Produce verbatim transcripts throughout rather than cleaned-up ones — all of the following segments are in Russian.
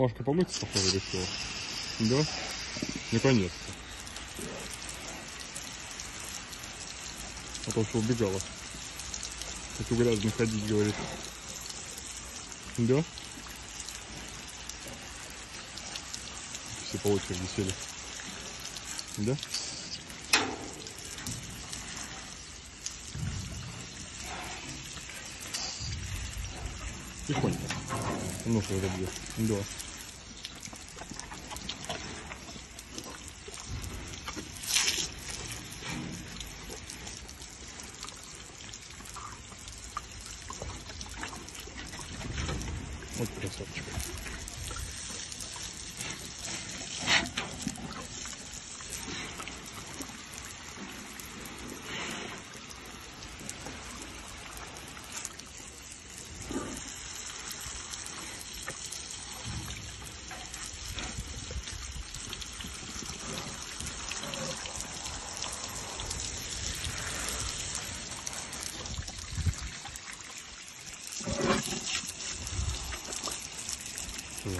Машка помыться, похоже, решила. Да? Наконец-то. А то, что убегала. Хочу грязно ходить, говорит. Да? Все по очереди сели. Да? Тихонько. Немножко разобьешь. Да. Вот красавчик.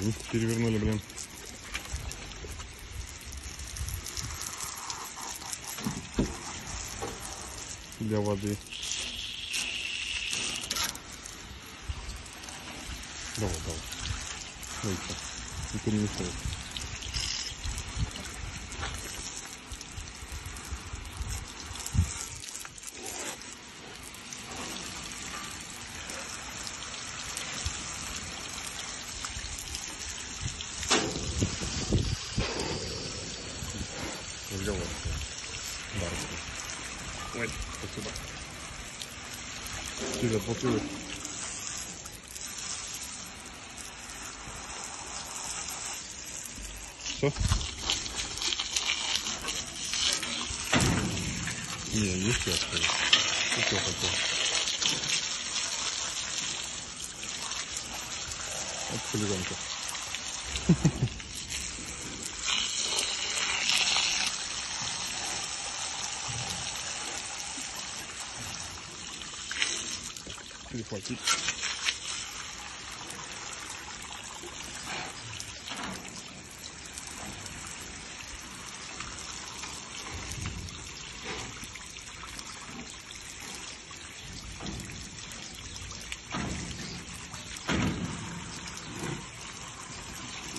Миску перевернули, блин. Для воды. Давай, давай. Дальше. Никто не мешает. Разговор. Барышка. Ой, спасибо. Тебя отбутывают. Все? Не, есть я скажу. Еще такое. Вот хулиганка. Перехватить.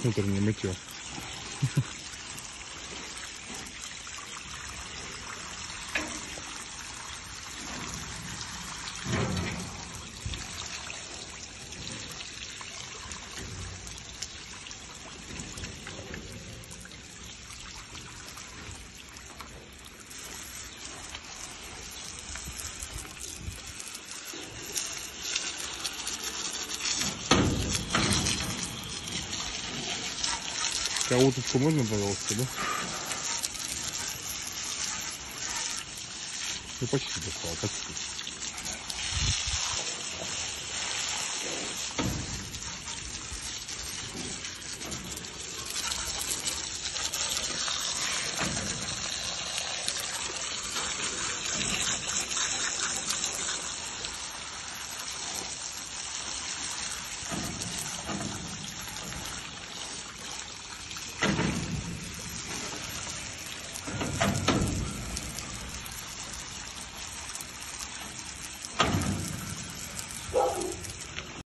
Утреннее мытье. А уточку можно, пожалуйста, да? Ну почти достал, почти.